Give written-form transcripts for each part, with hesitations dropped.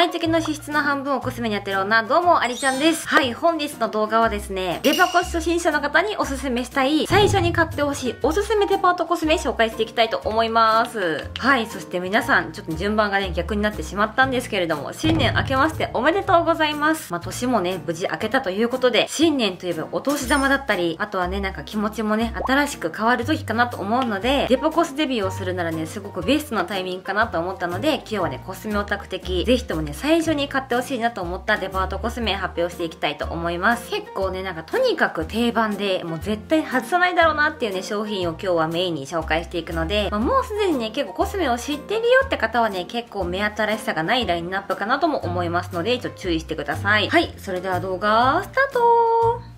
毎月の支出の半分をコスメに当てる女、どうもありちゃんです。はい、本日の動画はですね、デパコス初心者の方におすすめしたい、最初に買ってほしいおすすめデパートコスメ紹介していきたいと思います。はい、そして皆さん、ちょっと順番がね、逆になってしまったんですけれども、新年明けましておめでとうございます。まあ、年もね、無事明けたということで、新年といえばお年玉だったり、あとはね、なんか気持ちもね、新しく変わる時かなと思うので、デパコスデビューをするならね、すごくベストなタイミングかなと思ったので、今日はね、コスメオタク的、ぜひともね、最初に買ってほしいなと思ったデパートコスメ発表していきたいと思います。結構ね、なんかとにかく定番でもう絶対外さないだろうなっていうね、商品を今日はメインに紹介していくので、まあ、もうすでにね結構コスメを知ってるよって方はね、結構目新しさがないラインナップかなとも思いますので、ちょっと注意してください。はい、それでは動画スタートー。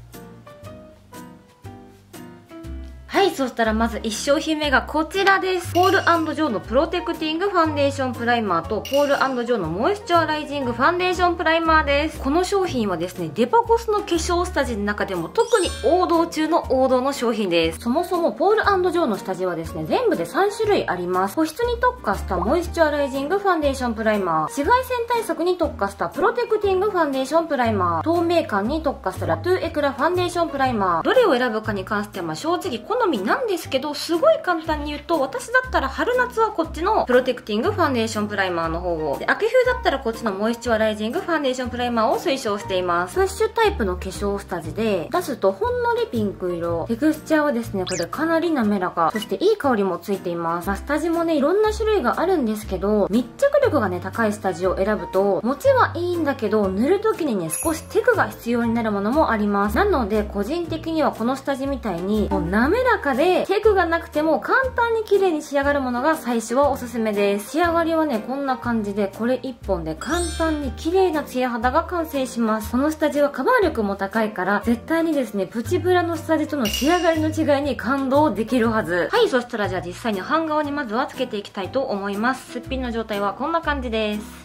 はい、そしたらまず1商品目がこちらです。ポール&ジョーのプロテクティングファンデーションプライマーと、ポール&ジョーのモイスチュアライジングファンデーションプライマーです。この商品はですね、デパコスの化粧下地の中でも特に王道中の王道の商品です。そもそもポール&ジョーの下地はですね、全部で3種類あります。保湿に特化したモイスチュアライジングファンデーションプライマー、紫外線対策に特化したプロテクティングファンデーションプライマー、透明感に特化したラトゥーエクラファンデーションプライマー。どれを選ぶかに関しては、まあ正直好みなんですけど、すごい簡単に言うと、私だったら春夏はこっちのプロテクティングファンデーションプライマーの方を、で秋冬だったらこっちのモイスチュアライジングファンデーションプライマーを推奨しています。プッシュタイプの化粧下地で、出すとほんのりピンク色、テクスチャーはですね、これかなり滑らか、そしていい香りもついています。まあ、下地もね、いろんな種類があるんですけど、密着力がね、高い下地を選ぶと持ちはいいんだけど、塗る時にね、少しテクが必要になるものもあります。なので個人的にはこの下地みたいにもう滑らかでテクがなくても簡単に綺麗に仕上がるものが最初はおすすめです。仕上がりはね、こんな感じで、これ1本で簡単に綺麗なツヤ肌が完成します。この下地はカバー力も高いから、絶対にですね、プチブラの下地との仕上がりの違いに感動できるはず。はい、そしたらじゃあ実際に半顔にまずはつけていきたいと思います。すっぴんの状態はこんな感じです。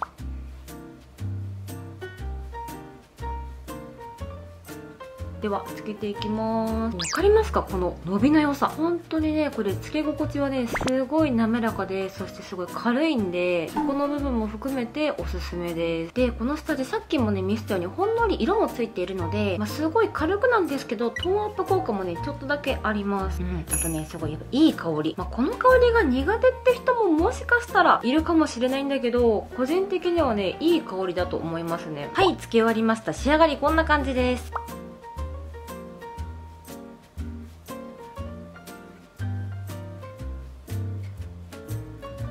ではつけていきます。わかりますか、この伸びの良さ。本当にね、これつけ心地はね、すごい滑らかで、そしてすごい軽いんで、ここの部分も含めておすすめです。で、この下地さっきもね見せたようにほんのり色もついているので、まあ、すごい軽くなんですけど、トーンアップ効果もねちょっとだけあります。うん、あとね、すごいいい香り。まあ、この香りが苦手って人ももしかしたらいるかもしれないんだけど、個人的にはね、いい香りだと思いますね。はい、つけ終わりました。仕上がりこんな感じです。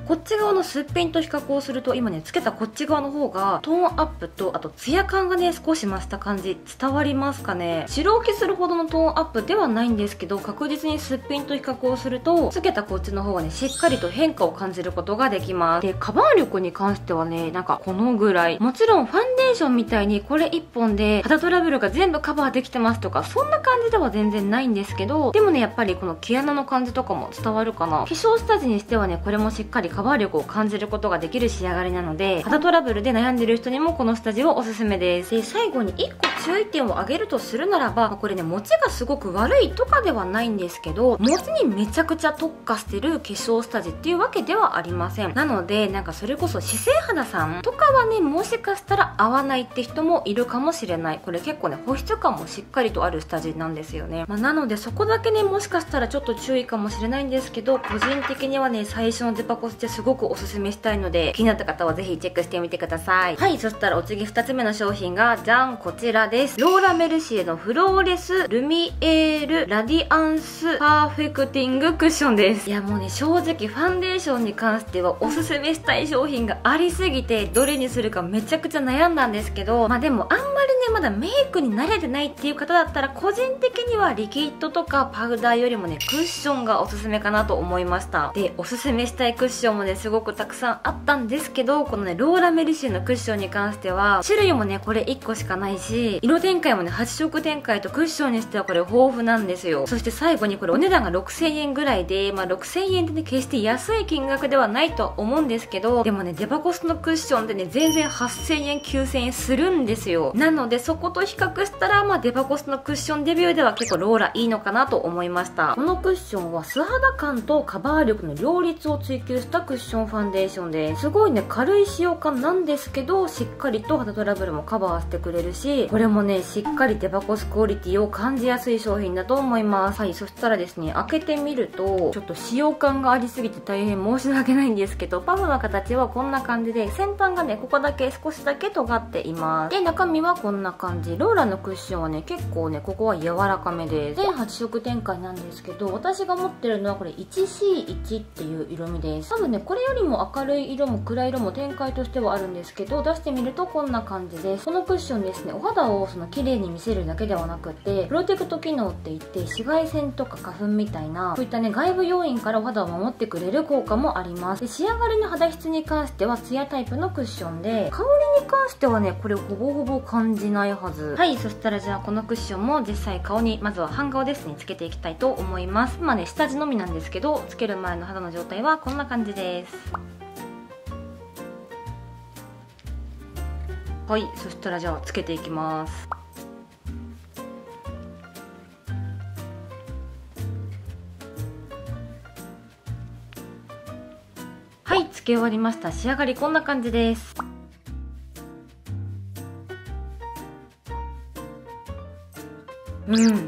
こっち側のすっぴんと比較をすると、今ねつけたこっち側の方がトーンアップと、あとツヤ感がね少し増した感じ、伝わりますかね。白浮きするほどのトーンアップではないんですけど、確実にすっぴんと比較をすると、つけたこっちの方がねしっかりと変化を感じることができます。で、カバー力に関してはね、なんかこのぐらい。もちろんファンデーションみたいにこれ1本で肌トラブルが全部カバーできてますとか、そんな感じでは全然ないんですけど、でもねやっぱりこの毛穴の感じとかも伝わるかな。化粧下地にしてはね、これもしっかりカバー力を感じることができる仕上がりなので、肌トラブルで悩んでる人にもこの下地はおすすめです。で、最後に1個注意点を挙げるとするならば、これね持ちがすごく悪いとかではないんですけど、持ちにめちゃくちゃ特化してる化粧下地っていうわけではありません。なので、なんかそれこそ姿勢肌さんとかはね、もしかしたら合わないって人もいるかもしれない。これ結構ね保湿感もしっかりとある下地なんですよね。まあ、なのでそこだけね、もしかしたらちょっと注意かもしれないんですけど、個人的にはね最初のデパコスですごくおすすめしたいので、気になった方はぜひチェックしてみてください。はい、そしたらお次2つ目の商品がじゃん、こちらです。ローラメルシエのフローレスルミエールラディアンスパーフェクティングクッションです。いやもうね、正直ファンデーションに関してはおすすめしたい商品がありすぎて、どれにするかめちゃくちゃ悩んだんですけど、まあでもあんまりねまだメイクに慣れてないっていう方だったら、個人的にはリキッドとかパウダーよりもねクッションがおすすめかなと思いました。で、おすすめしたいクッションもねすごくたくさんあったんですけど、このねローラメルシエのクッションに関しては、種類もねこれ1個しかないし、色展開もね8色展開と、クッションにしてはこれ豊富なんですよ。そして最後にこれお値段が6000円ぐらいで、まあ6000円でね決して安い金額ではないとは思うんですけど、でもねデパコスのクッションってね全然8000円9000円するんですよ。なのでそこと比較したら、まあデパコスのクッションデビューでは結構ローラいいのかなと思いました。このクッションは素肌感とカバー力の両立を追求したクッションションファンデーションです。ごいね、軽い使用感なんですけど、しっかりと肌トラブルもカバーしてくれるし、これもねしっかりデパコスクオリティを感じやすい商品だと思います。はい、そしたらですね、開けてみるとちょっと使用感がありすぎて大変申し訳ないんですけど、パフの形はこんな感じで、先端がねここだけ少しだけ尖っています。で、中身はこんな感じ。ローラのクッションはね結構ねここは柔らかめです。全8色展開なんですけど、私が持ってるのはこれ 1C1 っていう色味です。多分ねこれよりも明るい色も暗い色も展開としてはあるんですけど、出してみるとこんな感じです。このクッションですね、お肌をその綺麗に見せるだけではなくて、プロテクト機能っていって紫外線とか花粉みたいなこういったね外部要因からお肌を守ってくれる効果もあります。で、仕上がりの肌質に関してはツヤタイプのクッションで、香りに関してはねこれほぼほぼ感じないはず。はい、そしたらじゃあこのクッションも実際顔に、まずは半顔ですね、つけていきたいと思います。今ね下地のみなんですけど、つける前の肌の状態はこんな感じです。はい、そしたらじゃあつけていきます。はい、つけ終わりました。仕上がりこんな感じです。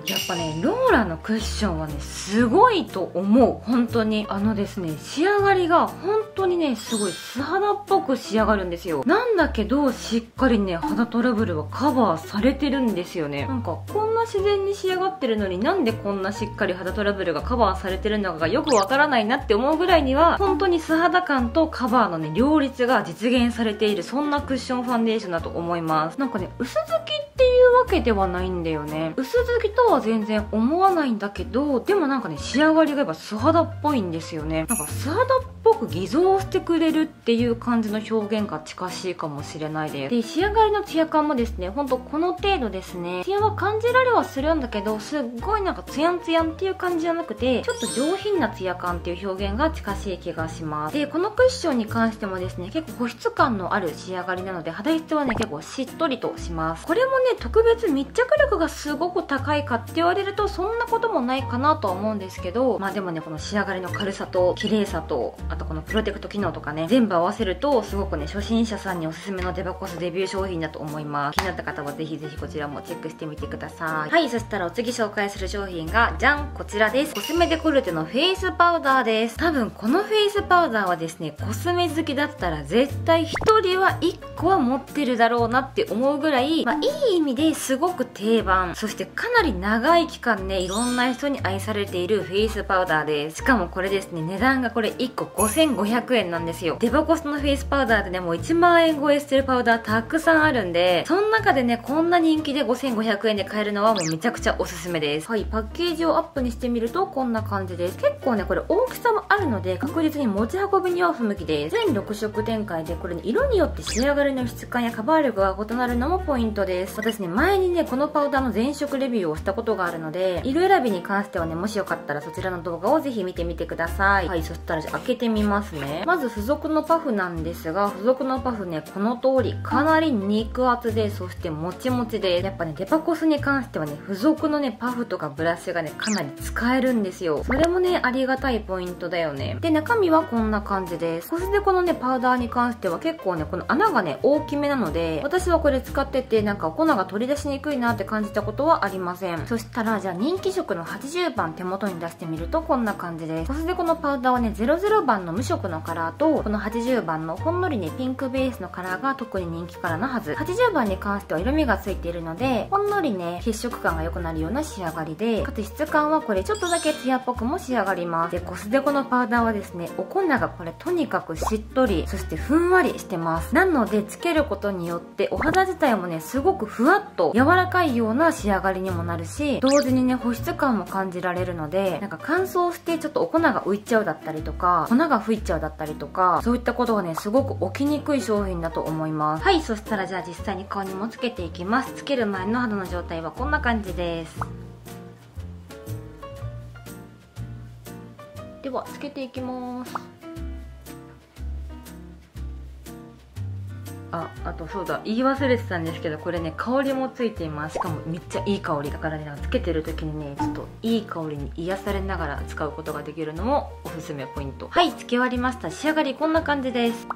やっぱねローラのクッションはねすごいと思う。本当にですね、仕上がりが本当にねすごい素肌っぽく仕上がるんですよ。なんだけどしっかりね肌トラブルはカバーされてるんですよね。なんかこんな自然に仕上がってるのに、なんでこんなしっかり肌トラブルがカバーされてるのかがよくわからないなって思うぐらいには、本当に素肌感とカバーのね両立が実現されている、そんなクッションファンデーションだと思います。なんかね薄付きっていうわけではないんだよね。薄付きとは全然思わないんだけど、でもなんかね仕上がりがやっぱ素肌っぽいんですよね。なんか素肌っぽく偽造してくれるっていう感じの表現が近しいかもしれないです。で、仕上がりのツヤ感もですね、ほんとこの程度ですね。ツヤは感じられはするんだけど、すっごいなんかツヤンツヤンっていう感じじゃなくて、ちょっと上品なツヤ感っていう表現が近しい気がします。で、このクッションに関してもですね、結構保湿感のある仕上がりなので、肌質はね結構しっとりとします。これもね特別密着力がすごく高いかって言われるとそんなこともないかなとは思うんですけど、まあでもねこの仕上がりの軽さと綺麗さと、あとこのプロテクト機能とかね、全部合わせるとすごくね初心者さんにおすすめのデパコスデビュー商品だと思います。気になった方はぜひぜひこちらもチェックしてみてください。はい、そしたらお次紹介する商品がじゃん、こちらです。コスメデコルテのフェイスパウダーです。多分このフェイスパウダーはですね、コスメ好きだったら絶対1人は1個は持ってるだろうなって思うぐらい、まあいい意味ですごく定番、そしてかなり長い期間ねいろんな人に愛されているフェイスパウダーです。しかもこれですね、値段がこれ1個5500円なんですよ。デパコスのフェイスパウダーでねもう1万円超えしてるパウダーたくさんあるんで、その中でねこんな人気で5500円で買えるのはもうめちゃくちゃおすすめです。はい、パッケージをアップにしてみるとこんな感じです。結構ねこれ大きさもあるので確実に持ち運びには不向きです。全6色展開で、これね色によって仕上がりの質感やカバー力が異なるのもポイントです。私ね前にねこのパウダーの前色レビューをしたことがあるので、色選びに関してはねもしよかったらそちらの動画をぜひ見てみてください。はい、そしたらじゃあ開けてみますね。まず付属のパフなんですが、付属のパフねこの通りかなり肉厚で、そしてもちもちで、やっぱねデパコスに関してはね付属のねパフとかブラシがねかなり使えるんですよ。それもねありがたいポイントだよね。で、中身はこんな感じです。コスデコのねパウダーに関しては結構ねこの穴がね大きめなので、私はこれ使っててなんか粉が取り出しにくいなって感じたことはありません。そしたらじゃあ人気色の80番手元に出してみるとこんな感じです。コスデコのパウダーはね00番の無色のカラーと、この80番のほんのりねピンクベースのカラーが特に人気カラーなはず。80番に関しては色味がついているのでほんのりね血色感が良くなるような仕上がりで、かつ質感はこれちょっとだけツヤっぽくも仕上がります。で、コスデコのパウダーはですねお粉がこれとにかくしっとり、そしてふんわりしてます。なのでつけることによってお肌自体もねすごくふわっと柔らかいような仕上がりにもなるし、同時にね保湿感も感じられるので、なんか乾燥してちょっとお粉が浮いちゃうだったりとか粉が吹いちゃうだったりとか、そういったことがねすごく起きにくい商品だと思います。はい、そしたらじゃあ実際に顔にもつけていきます。つける前の肌の状態はこんな感じです。ではつけていきます。あとそうだ、言い忘れてたんですけど、これね香りもついています。しかもめっちゃいい香りだからね、なんかつけてる時にねちょっといい香りに癒されながら使うことができるのもおすすめポイント。はい、つけ終わりました。仕上がりこんな感じです。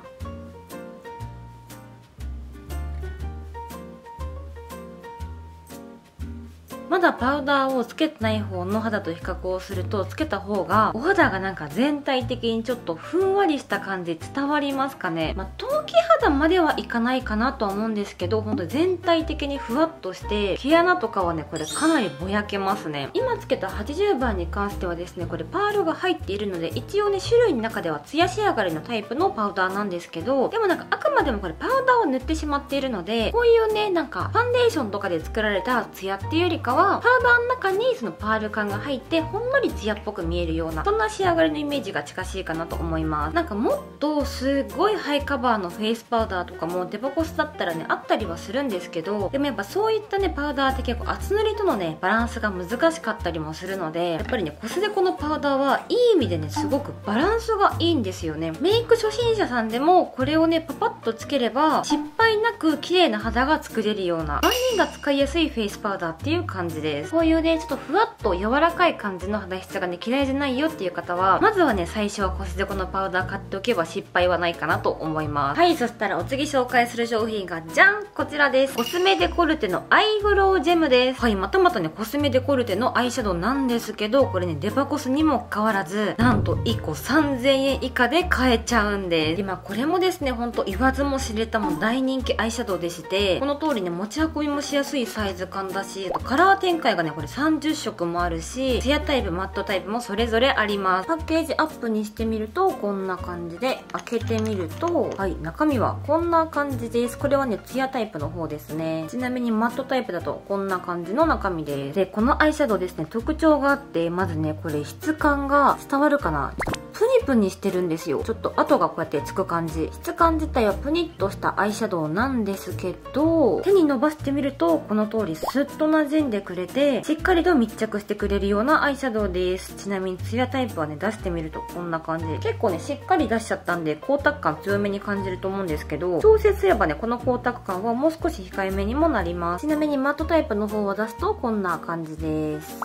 まだパウダーをつけてない方の肌と比較をすると、つけた方がお肌がなんか全体的にちょっとふんわりした感じ伝わりますかね。まあ、陶器肌まではいかないかなとは思うんですけど、ほんと全体的にふわっとして、毛穴とかはねこれかなりぼやけますね。今つけた80番に関してはですね、これパールが入っているので一応ね種類の中ではツヤ仕上がりのタイプのパウダーなんですけど、でもなんかあくまでもこれパウダーを塗ってしまっているので、こういうねなんかファンデーションとかで作られたツヤっていうよりかは、パウダーの中にそのパール感が入ってほんのりツヤっぽく見えるような、そんな仕上がりのイメージが近しいかなと思います。なんかもっとすごいハイカバーのフェイスパウダーとかもデパコスだったらねあったりはするんですけど、でもやっぱそういったねパウダーって結構厚塗りとのねバランスが難しかったりもするので、やっぱりねコスデコのパウダーはいい意味でねすごくバランスがいいんですよね。メイク初心者さんでもこれをねパパッとつければ失敗なく綺麗な肌が作れるような、万人が使いやすいフェイスパウダーっていう感じです。こういうねちょっとふわっと柔らかい感じの肌質がね嫌いじゃないよっていう方は、まずはね最初はコスデコのパウダー買っておけば失敗はないかなと思います。はい、そしたらお次紹介する商品がじゃん、こちらです。コスメデコルテのアイグロウジェムです。はい、またまたねコスメデコルテのアイシャドウなんですけど、これねデパコスにもかかわらずなんと1個3000円以下で買えちゃうんです。今これもですねほんと言わずも知れたも大人気アイシャドウでして、この通りね持ち運びもしやすいサイズ感だし、カラー展開がねこれ30色もあるし、ツヤタイプマットタイプもそれぞれあります。パッケージアップにしてみるとこんな感じで、開けてみるとはい中身はこんな感じです。これはねツヤタイプの方ですね。ちなみにマットタイプだとこんな感じの中身です。でこのアイシャドウですね、特徴があって、まずねこれ質感が伝わるかな、プニプニしてるんですよ。ちょっと跡がこうやってつく感じ、質感自体はプニッとしたアイシャドウなんですけど、手に伸ばしてみるとこの通りスッと馴染んでくれて、しっかりと密着してくれるようなアイシャドウです。ちなみにツヤタイプはね出してみるとこんな感じ。結構ねしっかり出しちゃったんで光沢感強めに感じると思うんですけど、調節すればねこの光沢感はもう少し控えめにもなります。ちなみにマットタイプの方は出すとこんな感じです。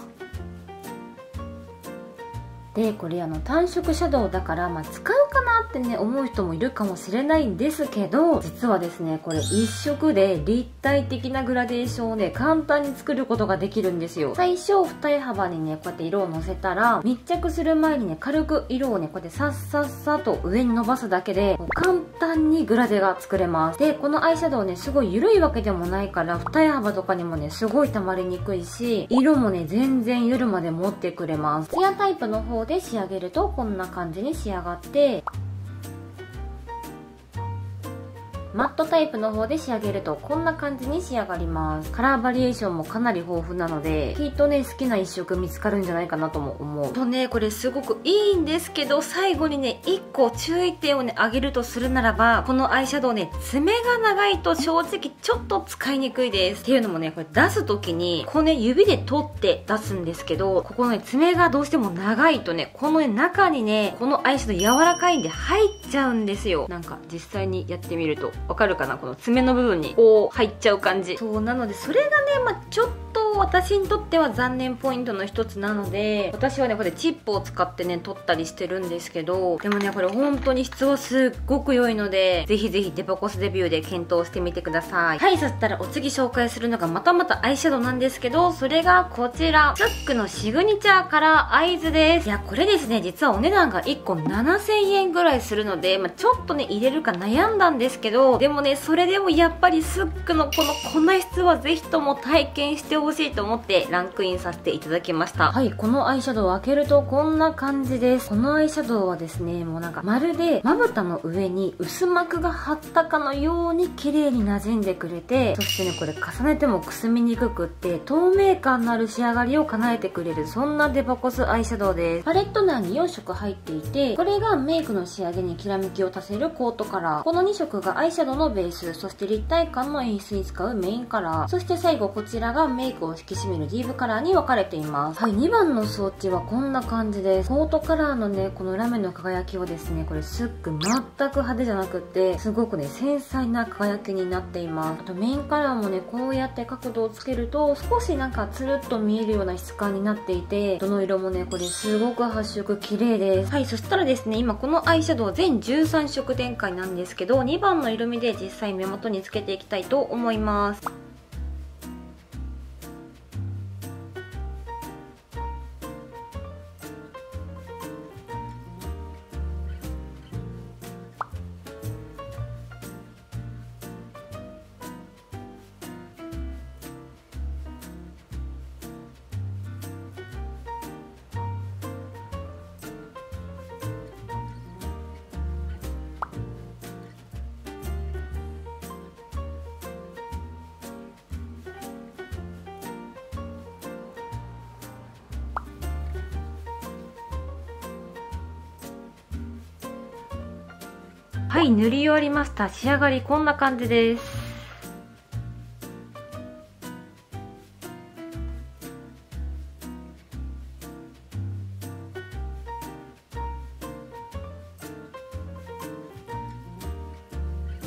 でこれ単色シャドウだから、まあ、使うかなってね思う人もいるかもしれないんですけど、実はですねこれ1色で立体的なグラデーションをね簡単に作ることができるんですよ。最初二重幅にねこうやって色をのせたら、密着する前にね軽く色をねこうやってさっさっさと上に伸ばすだけで簡単にグラデが作れます。でこのアイシャドウねすごい緩いわけでもないから、二重幅とかにもねすごい溜まりにくいし、色もね全然夜まで持ってくれます。ツヤタイプの方で仕上げるとこんな感じに仕上がって、マットタイプの方で仕上げるとこんな感じに仕上がります。カラーバリエーションもかなり豊富なので、きっとね好きな一色見つかるんじゃないかなとも思うとね、これすごくいいんですけど、最後にね1個注意点をねあげるとするならば、このアイシャドウね爪が長いと正直ちょっと使いにくいです。っていうのもねこれ出す時にこうね指で取って出すんですけど、ここのね爪がどうしても長いとねこのね中にねこのアイシャドウ柔らかいんで入っちゃうんですよ。なんか実際にやってみるとわかるかな、この爪の部分にこう入っちゃう感じ。そうなのでそれがね、まあ、ちょっと私にとっては残念ポイントの一つなので、私はねこれチップを使ってね取ったりしてるんですけど、でもねこれ本当に質はすっごく良いので、ぜひぜひデパコスデビューで検討してみてください。はい、そしたらお次紹介するのがまたまたアイシャドウなんですけど、それがこちらツックのシグニチャーカラーアイズです。いやこれですね実はお値段が1個7000円ぐらいするので、まあ、ちょっとね入れるか悩んだんですけど、でもねそれでもやっぱりスックのこの粉質はぜひとも体験してほしいと思ってランクインさせていただきました。はい、このアイシャドウを開けるとこんな感じです。このアイシャドウはですねもうなんかまるでまぶたの上に薄膜が張ったかのように綺麗に馴染んでくれて、そしてねこれ重ねてもくすみにくくって透明感のある仕上がりを叶えてくれる、そんなデパコスアイシャドウです。パレット内に4色入っていて、これがメイクの仕上げにきらめきを足せるコートカラー、この2色がアイシャドウのベース、そして立体感の演出に使うメインカラー、そして最後こちらがメイクを引き締めるディープカラーに分かれています。はい、2番の装置はこんな感じです。コートカラーのね、この裏面の輝きをですね、これすっごい全く派手じゃなくて、すごくね、繊細な輝きになっています。あとメインカラーもね、こうやって角度をつけると、少しなんかつるっと見えるような質感になっていて、どの色もね、これすごく発色綺麗です。はい、そしたらですね、今このアイシャドウ全13色展開なんですけど、2番の色味で実際目元につけていきたいと思います。はい、塗り終わりました。仕上がりこんな感じです。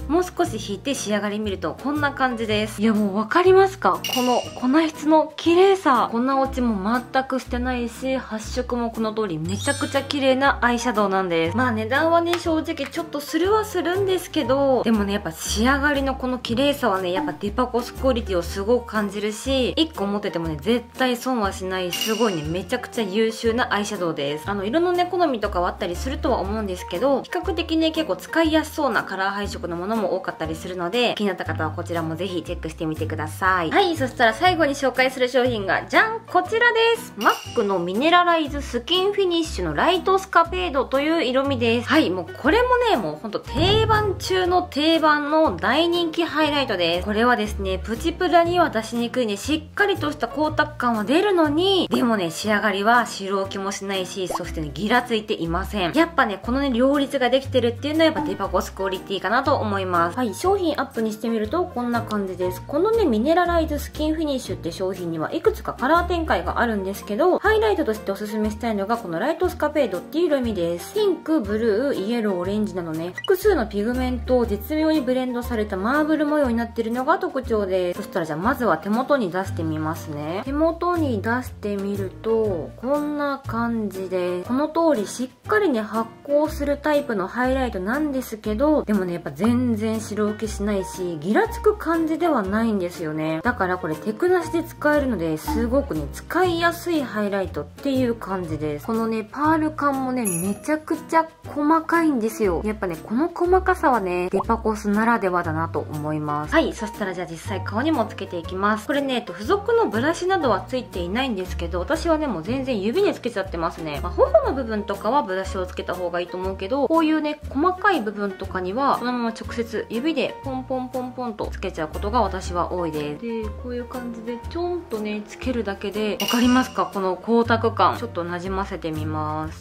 もう少し引いて仕上がり見るとこんな感じです。いやもう分かりますか？この粉質の綺麗さ。粉落ちも全くしてないし、発色もこの通りめちゃくちゃ綺麗なアイシャドウなんです。まあ値段はね、正直ちょっとするはするんですけど、でもね、やっぱ仕上がりのこの綺麗さはね、やっぱデパコスクオリティをすごく感じるし、1個持っててもね、絶対損はしない、すごいね、めちゃくちゃ優秀なアイシャドウです。色のね、好みとかはあったりするとは思うんですけど、比較的ね、結構使いやすそうなカラー配色のものも多かったりするので、気になった方はこちらもぜひチェックしてみてください。はい、そしたら最後に紹介する商品がじゃん、こちらです。マックのミネラライズスキンフィニッシュのライトスカペードという色味です。はい、もうこれもね、もうほんと定番中の定番の大人気ハイライトです。これはですね、プチプラには出しにくいね、しっかりとした光沢感は出るのに、でもね、仕上がりは白浮きもしないし、そしてね、ギラついていません。やっぱね、このね、両立ができてるっていうのはやっぱデパコスクオリティかなと思います。はい、商品アップにしてみるとこんな感じです。このね、ミネラライズスキンフィニッシュって商品にはいくつかカラー展開があるんですけど、ハイライトとしておすすめしたいのがこのライトスカペードっていう色味です。ピンク、ブルー、イエロー、オレンジなどね、複数のピグメントを絶妙にブレンドされたマーブル模様になってるのが特徴です。そしたらじゃあまずは手元に出してみますね。手元に出してみると、こんな感じです。この通りしっかりね、発光するタイプのハイライトなんですけど、でもね、やっぱ全然白浮きしないし、ギラつく感じではないんですよね。だからこれテクなしで使えるので、すごくね、使いやすいハイライトっていう感じです。このね、パール感もね、めちゃくちゃ細かいんですよ。やっぱね、この細かさはね、デパコスならではだなと思います。はい、そしたらじゃあ実際顔にもつけていきます。これね、付属のブラシなどはついていないんですけど、私はね、もう全然指でつけちゃってますね。まあ、頬の部分とかはブラシをつけた方がいいと思うけど、こういうね、細かい部分とかにはそのまま直接指でポンポンポンポンとつけちゃうことが私は多いです。で、こういう感じでちょんとね、つけるだけで、わかりますか、この光沢感。ちょっとなじませてみます。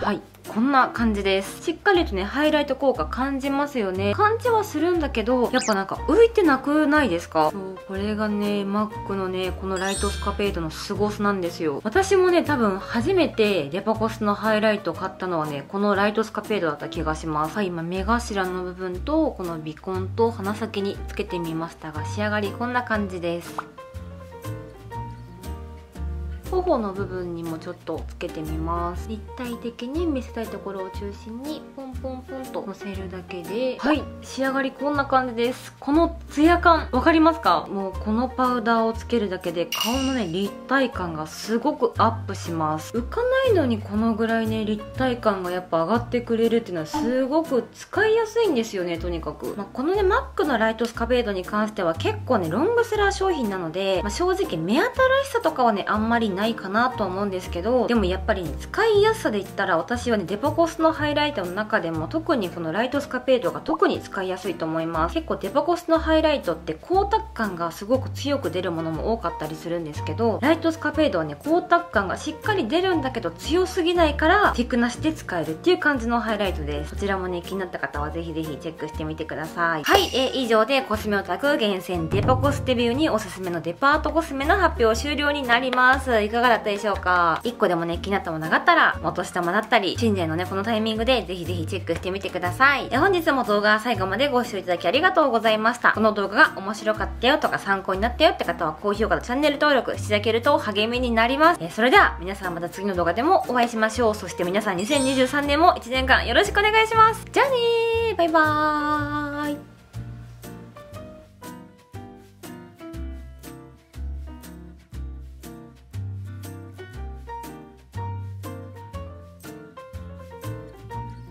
はい、こんな感じです。しっかりとね、ハイライト効果感じますよね。感じはするんだけど、やっぱなんか浮いてなくないですか？そう、これがね、マックのね、このライトスカペードの凄さなんですよ。私もね、多分初めてデパコスのハイライトを買ったのはね、このライトスカペードだった気がします。はい、今目頭の部分と、この鼻根と鼻先につけてみましたが、仕上がりこんな感じです。頬の部分にもちょっとつけてみます。立体的に見せたいところを中心にポンポンポンとのせるだけで、はい、仕上がりこんな感じです。このツヤ感わかりますか？もうこのパウダーをつけるだけで顔のね、立体感がすごくアップします。浮かないのにこのぐらいね、立体感がやっぱ上がってくれるっていうのはすごく使いやすいんですよね。とにかく、まあ、このね、マックのライトスカペードに関しては結構ね、ロングセラー商品なので、まあ、正直目新しさとかはね、あんまりないないかなと思うんですけど、でもやっぱり、ね、使いやすさで言ったら私はねデパコスのハイライトの中でも特にこのライトスカペートが特に使いやすいと思います。結構デパコスのハイライトって光沢感がすごく強く出るものも多かったりするんですけど、ライトスカペートはね光沢感がしっかり出るんだけど強すぎないからテクなしで使えるっていう感じのハイライトです。こちらもね気になった方はぜひぜひチェックしてみてください。はい、以上でコスメオタク厳選デパコスデビューにおすすめのデパートコスメの発表終了になります。いかがだったでしょうか。1個でもね気になったものがあったら元下もだったり新年のねこのタイミングでぜひぜひチェックしてみてください。本日も動画最後までご視聴いただきありがとうございました。この動画が面白かったよとか参考になったよって方は高評価とチャンネル登録していただけると励みになります。それでは皆さんまた次の動画でもお会いしましょう。そして皆さん2023年も1年間よろしくお願いします。じゃあねー、バイバーイ。